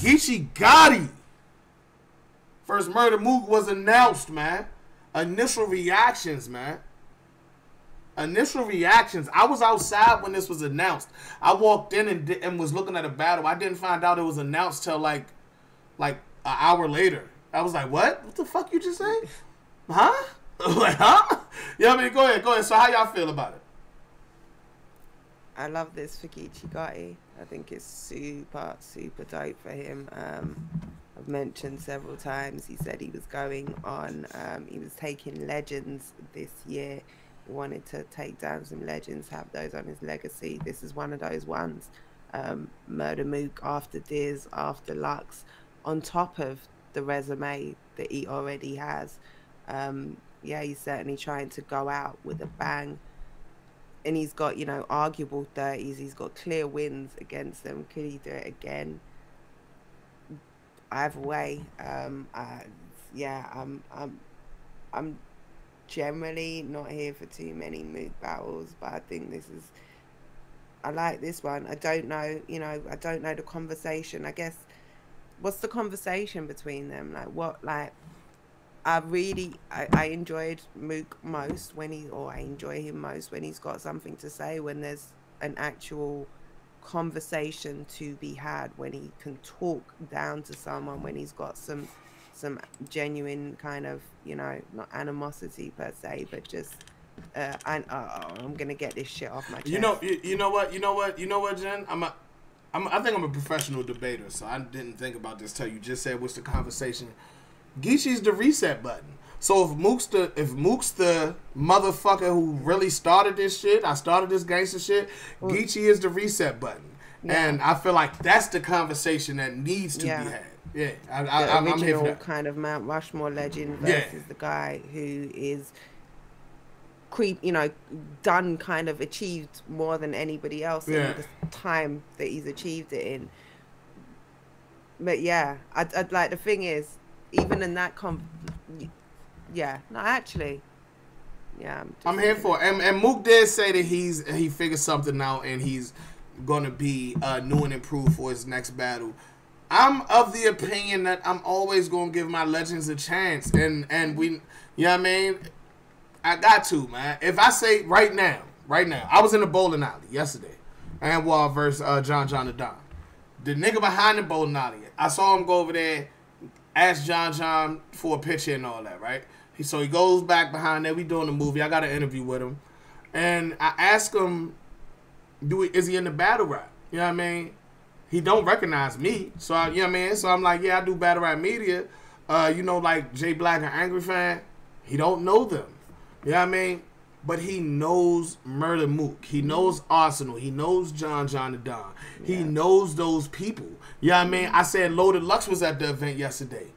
Geechie Gotti. First Murder Mook was announced, man. Initial reactions, man. Initial reactions. I was outside when this was announced. I walked in and was looking at a battle. I didn't find out it was announced till like an hour later. I was like, what? What the fuck you just say? Huh? Like, huh? Yeah, I mean, go ahead, go ahead. So how y'all feel about it? I love this Fukichi Gotti. I think it's super, super dope for him. I've mentioned several times. He said he was going on. He was taking legends this year. He wanted to take down some legends, have those on his legacy. This is one of those ones. Murder Mook, after Diz, after Lux, on top of the resume that he already has. Yeah, he's certainly trying to go out with a bang. And he's got, you know, arguable 30s. He's got clear wins against them. Could he do it again? Either way, yeah, I'm generally not here for too many Mook battles, but I think this is, I like this one. I don't know, you know, I don't know the conversation. I guess, what's the conversation between them? Like, what, like, I enjoyed Mook most when he, or I enjoy him most when he's got something to say, when there's an actual conversation to be had, when he can talk down to someone, when he's got some genuine kind of, you know, not animosity per se, but just, I'm gonna get this shit off my chest. You know, you know what, Jen, I think I'm a professional debater, so I didn't think about this till you just said what's the conversation. Geechee's the reset button. So if Mook's the motherfucker who really started this shit, I started this gangster shit, Geechie is the reset button. Yeah. And I feel like that's the conversation that needs to be had. Yeah, I'm here for that. Kind of Mount Rushmore legend versus the guy who is, you know, done, kind of achieved more than anybody else in the time that he's achieved it in. But yeah, I'd like, the thing is, even in that I'm here for it. And Mook did say that he figured something out and he's gonna be new and improved for his next battle. I'm of the opinion that I'm always gonna give my legends a chance, and we, you know what I mean, I got to, man. If I say right now, I was in the bowling alley yesterday, and Wall versus John the Don. The nigga behind the bowling alley, I saw him go over there, asked John John for a picture and all that, right? So he goes back behind there. We doing the movie. I got an interview with him. And I asked him, is he in the battle rap? You know what I mean? He don't recognize me. So, you know what I mean? So I'm like, yeah, I do battle rap media. You know, like Jay Black and Angry Fan. He don't know them. You know what I mean? But he knows Murder Mook. He knows Arsenal. He knows John John the Don. He knows those people. You know what I mean? I said Loaded Lux was at the event yesterday.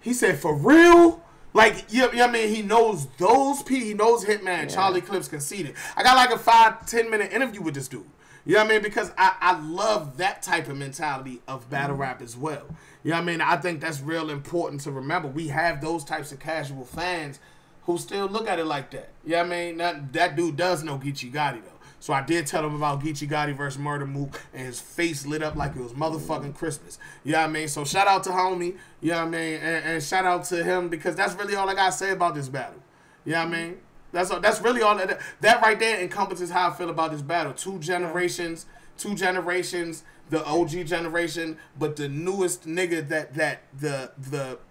He said, for real? Like, you know what I mean? He knows those people. He knows Hitman, Charlie Clips, Conceited. I got like a 5-10 minute interview with this dude. You know what I mean? Because I love that type of mentality of battle rap as well. You know what I mean? I think that's real important to remember. We have those types of casual fans who still look at it like that. Yeah, you know what I mean, that dude does know Geechie Gotti though. So I did tell him about Geechie Gotti versus Murder Mook, and his face lit up like it was motherfucking Christmas. You know what I mean? So shout out to homie. You know what I mean? And shout out to him, because that's really all I gotta say about this battle. You know what I mean? That's really all that right there encompasses how I feel about this battle. Two generations, the OG generation, but the newest nigga that the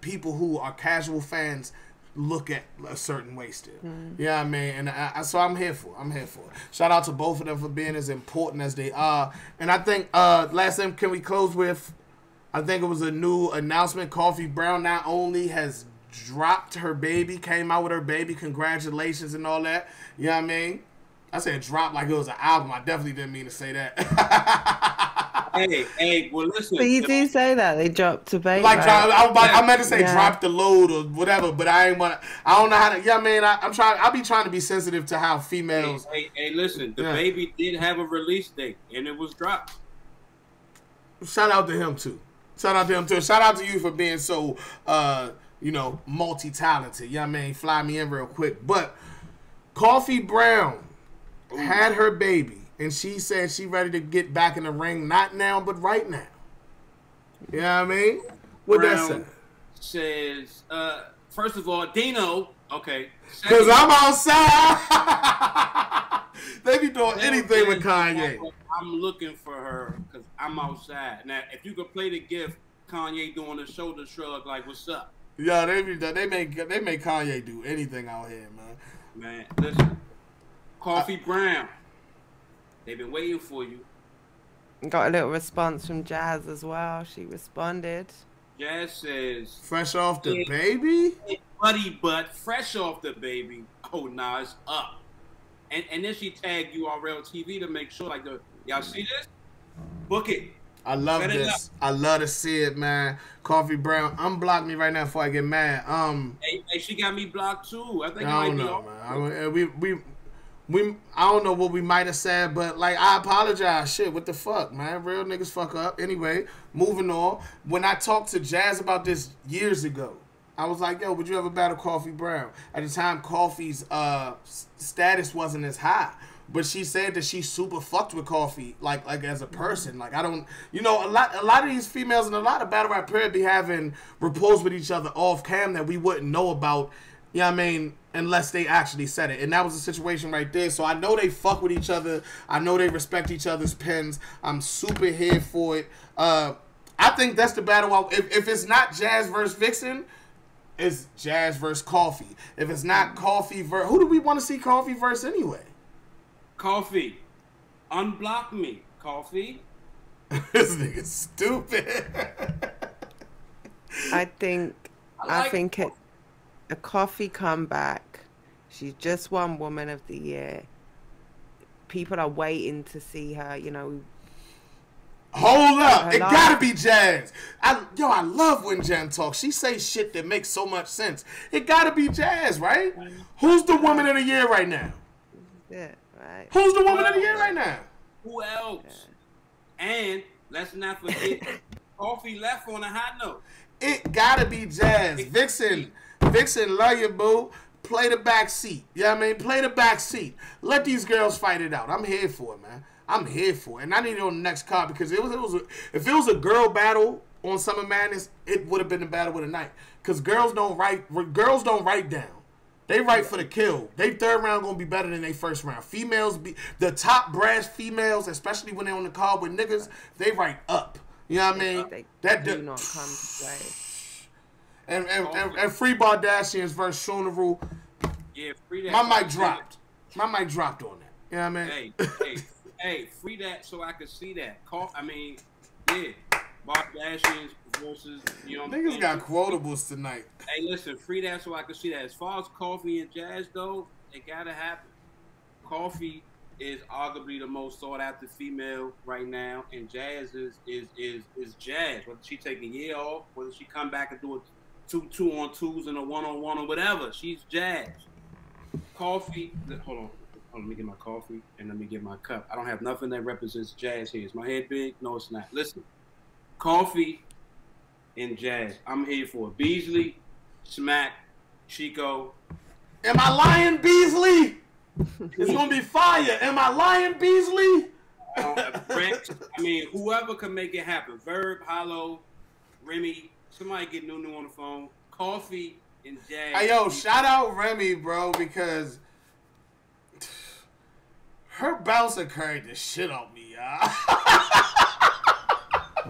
people who are casual fans look at a certain way still. Yeah, I mean, and so I'm here for it. Shout out to both of them for being as important as they are. And I think last thing can we close with, I think it was a new announcement. Coffee Brown not only has dropped her baby, came out with her baby, congratulations and all that. You know what I mean? I said drop like it was an album. I definitely didn't mean to say that. hey, well listen. But you do say that they dropped a baby. Like, right? I meant to say drop the load or whatever, but I don't know how to. Yeah, man, I'll be trying to be sensitive to how females. Hey, listen, the baby did have a release date and it was dropped. Shout out to him too. Shout out to you for being so, you know, multi-talented. Yeah, man, fly me in real quick. But Coffee Brown had her baby, and she said she ready to get back in the ring, not now, but right now. You know what I mean? What Brown that say? Says, first of all, Dino, okay. Because I'm outside. They be doing anything with Kanye. I'm looking for her because I'm outside. Now, if you could play the gift, Kanye doing a shoulder shrug like, what's up? Yeah, they make Kanye do anything out here, man. Man, listen. Coffee Brown. They've been waiting for you. Got a little response from Jazz as well. She responded. Jazz says, fresh off the baby? Buddy butt, fresh off the baby. Oh, nah, it's up. And then she tagged URL TV to make sure, like, y'all see this? Book it. I love this. I love to see it, man. Coffee Brown, unblock me right now before I get mad. Hey, she got me blocked too. I think I don't know, man. I don't know what we might have said, but like, I apologize. Shit, what the fuck, man? Real niggas fuck up. Anyway, moving on. When I talked to Jazz about this years ago, I was like, yo, would you ever battle Coffee Brown? At the time, Coffee's status wasn't as high. But she said that she super fucked with Coffee, like as a person. Like, I don't, you know, a lot of these females and a lot of battle rap period be having rapport with each other off cam that we wouldn't know about, you know what I mean, unless they actually said it. And that was the situation right there. So I know they fuck with each other. I know they respect each other's pens. I'm super here for it. I think that's the battle. If it's not Jazz versus Vixen, it's Jazz versus Coffee. If it's not Coffee versus, who do we want to see Coffee versus anyway? Coffee, unblock me, Coffee. This nigga's stupid. I think it, a Coffee comeback. She's just won Woman of the Year. People are waiting to see her. You know. Hold up! It gotta be Jazz. I love when Jen talks. She says shit that makes so much sense. It gotta be Jazz, right? Who's the Woman of the Year right now? Yeah. Right. Who's the Woman of the Year right now? Who else? Yeah. And let's not forget, Coffee left on a high note. It gotta be Jazz. Vixen, love you, boo. Play the back seat. You know what I mean? Play the back seat. Let these girls fight it out. I'm here for it, man. I'm here for it. And I need it on the next card because if it was a girl battle on Summer Madness, it would have been the battle of the night. Because girls don't write down. They right for the kill. They third round gonna be better than they first round. Females be the top brass females, especially when they're on the call with niggas. They right up. You know what I mean? That do not come to play. And free Bardashians versus Funeral. Yeah, free that. My mic dropped. My mic dropped on that. You know what I mean? Hey, free that so I could see that. Yeah. Bardashians versus, you know what I mean? Niggas got quotables tonight. Hey, listen, free that so I can see that. As far as Coffee and Jazz though, it gotta happen. Coffee is arguably the most sought after female right now, and Jazz is Jazz. Whether she take a year off, whether she come back and do a 2 2-on-2s and a 1-on-1 or whatever, she's Jazz. Coffee, hold on, let me get my coffee and let me get my cup. I don't have nothing that represents Jazz here. Is my head big? No, it's not. Listen. Coffee and Jazz. I'm here for it. Beasley, Smack, Chico. Am I lying, Beasley? It's going to be fire. Am I lying, Beasley? I mean, whoever can make it happen. Verb, Hollow, Remy. Somebody get Nuno on the phone. Coffee and Jazz. Hey, yo, shout out Remy, bro, because her bouncer carried the shit on me, y'all.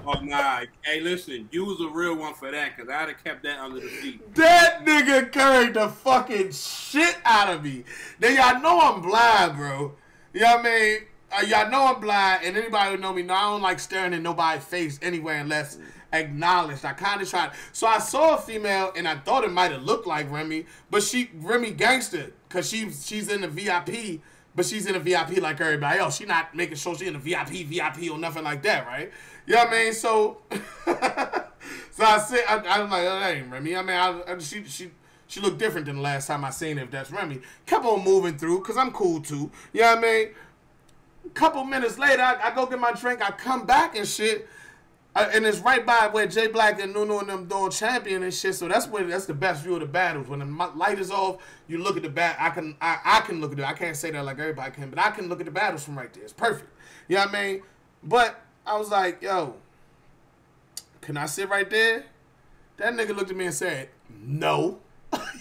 Oh, nah. Hey, listen, you was a real one for that, because I'd have kept that under the seat. That nigga carried the fucking shit out of me. Now, y'all know I'm blind, bro. You know what I mean? Y'all know I'm blind, and anybody who know me, I don't like staring in nobody's face anywhere unless acknowledged. I kind of tried. So I saw a female, and I thought it might have looked like Remy, but Remy gangster, because she's in the VIP, but she's in the VIP like everybody else. She's not making sure she's in the VIP or nothing like that, right? You know what I mean? So, I'm like, oh, that ain't Remy. I mean, she looked different than the last time I seen her, if that's Remy. Kept on moving through, because I'm cool, too. You know what I mean? A couple minutes later, I go get my drink. I come back and shit. And it's right by where Jay Black and Nuno and them doing champion and shit. So that's the best view of the battles. When the light is off, you look at the bat. I can look at it. I can't say that like everybody can, but I can look at the battles from right there. It's perfect. You know what I mean? But I was like, yo, can I sit right there? That nigga looked at me and said, no.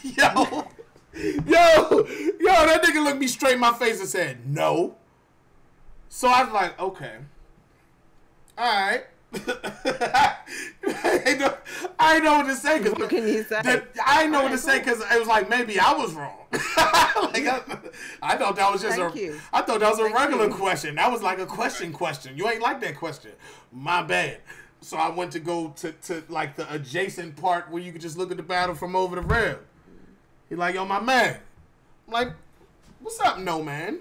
Yo, that nigga looked me straight in my face and said, no. So I was like, okay. All right. I know what to say. What can you say? I know what to say because it was like, maybe I was wrong. I thought that was just I thought that was a regular question. That was like a question. You ain't like that question. My bad. So I went to go to like the adjacent part where you could just look at the battle from over the rail. He's like, yo, my man. I'm like, what's up, no man?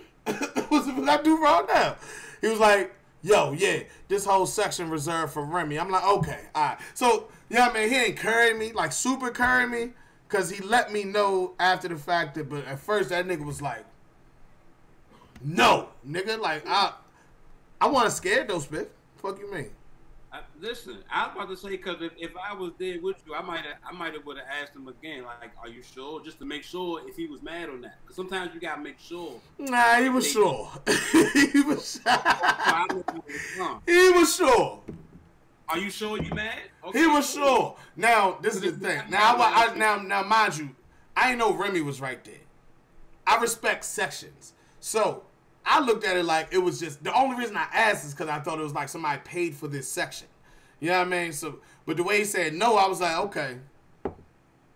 What's I do wrong now? He was like, yo, yeah, this whole section reserved for Remy. I'm like, okay, all right. So, yeah, man, he ain't currying me, like super currying me, because he let me know after the fact that, but at first that nigga was like, no, nigga, like, I wasn't scared though, spiff. Fuck you mean? Listen, I was about to say, because if I was there with you, I might have asked him again, like, are you sure? Just to make sure if he was mad or not. Because sometimes you got to make sure. Nah, he was sure. He was sure. Are you sure you mad? Okay. He was sure. Now, this is the thing. Now, now, mind you, I ain't know Remy was right there. I respect sections. So I looked at it like it was just, the only reason I asked is because I thought it was like somebody paid for this section. You know what I mean? So, but the way he said no, I was like, okay,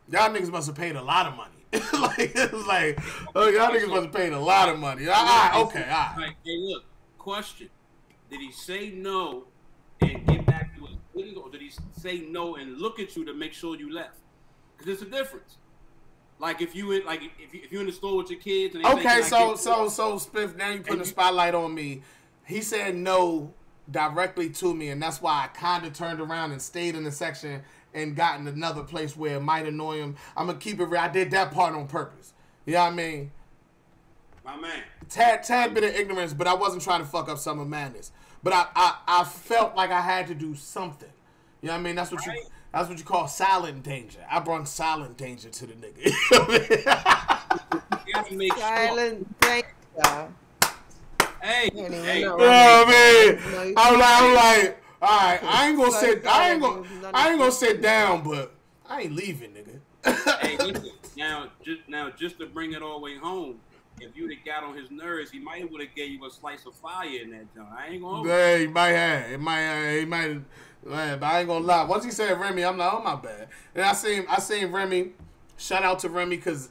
y'all niggas must have paid a lot of money. Like, it was like, oh, y'all niggas must have paid a lot of money. All right, okay, all right. Hey, look, question. Did he say no and get back to his business, or did he say no and look at you to make sure you left? Because there's a difference. Like if you in the store with your kids. And okay, so spiff. Now you putting the spotlight on me. He said no directly to me, and that's why I kind of turned around and stayed in the section and got in another place where it might annoy him. I'm gonna keep it real. I did that part on purpose. You know what I mean? My man. Tad bit of ignorance, but I wasn't trying to fuck up Summer Madness. But I felt like I had to do something. You know what I mean? That's what right. That's what you call silent danger. I brought silent danger to the nigga. Silent danger. Hey, hey, you know what I mean? I'm like, all right, I ain't gonna sit down, but I ain't leaving, nigga. Hey, listen, now just to bring it all the way home. If you'd have got on his nerves, he might have gave you a slice of fire in that joint. I ain't gonna. Yeah, he might have. He might have. Man, but I ain't gonna lie. Once he said Remy, I'm like, oh my bad. And I seen Remy. Shout out to Remy, cause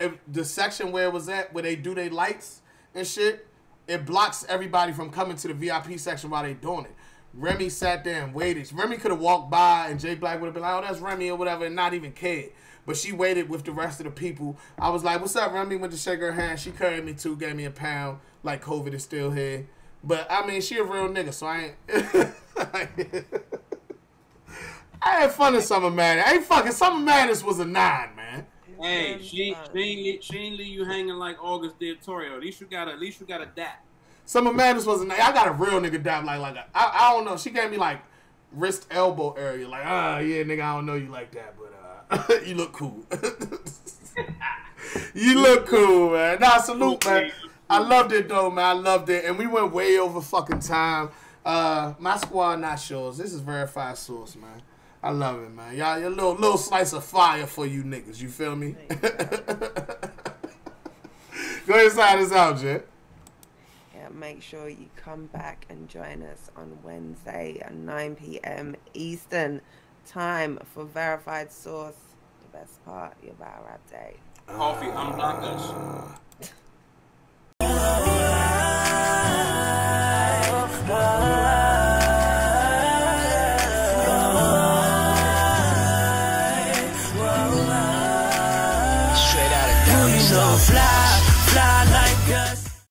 if the section where it was at, where they do their lights and shit, it blocks everybody from coming to the VIP section while they doing it. Remy sat there and waited. Remy could have walked by and Jay Black would have been like, oh, that's Remy or whatever, and not even cared. But she waited with the rest of the people. I was like, what's up, Remy? Went to shake her hand. She carried me too, gave me a pound. Like, COVID is still here. But, I mean, she a real nigga, so I ain't. I had fun in Summer Madness. I ain't fucking. Summer Madness was a 9, man. Hey, she ain't leave you hanging like August did Torio. At least you got a dap. Summer Madness was a 9. I got a real nigga dap like that. I don't know. She gave me like wrist elbow area. Like, oh, yeah, nigga, I don't know you like that, but. You look cool. You look cool, man. Nah, salute, man. I loved it, though, man. I loved it. And we went way over fucking time. My squad, not yours. This is Verified Source, man. I love it, man. Y'all, your little slice of fire for you niggas. You feel me? You. Go ahead and sign us out, Jay. Yeah, make sure you come back and join us on Wednesday at 9 PM Eastern. Time for Verified Source, the best part of our update. Coffee, unblock us.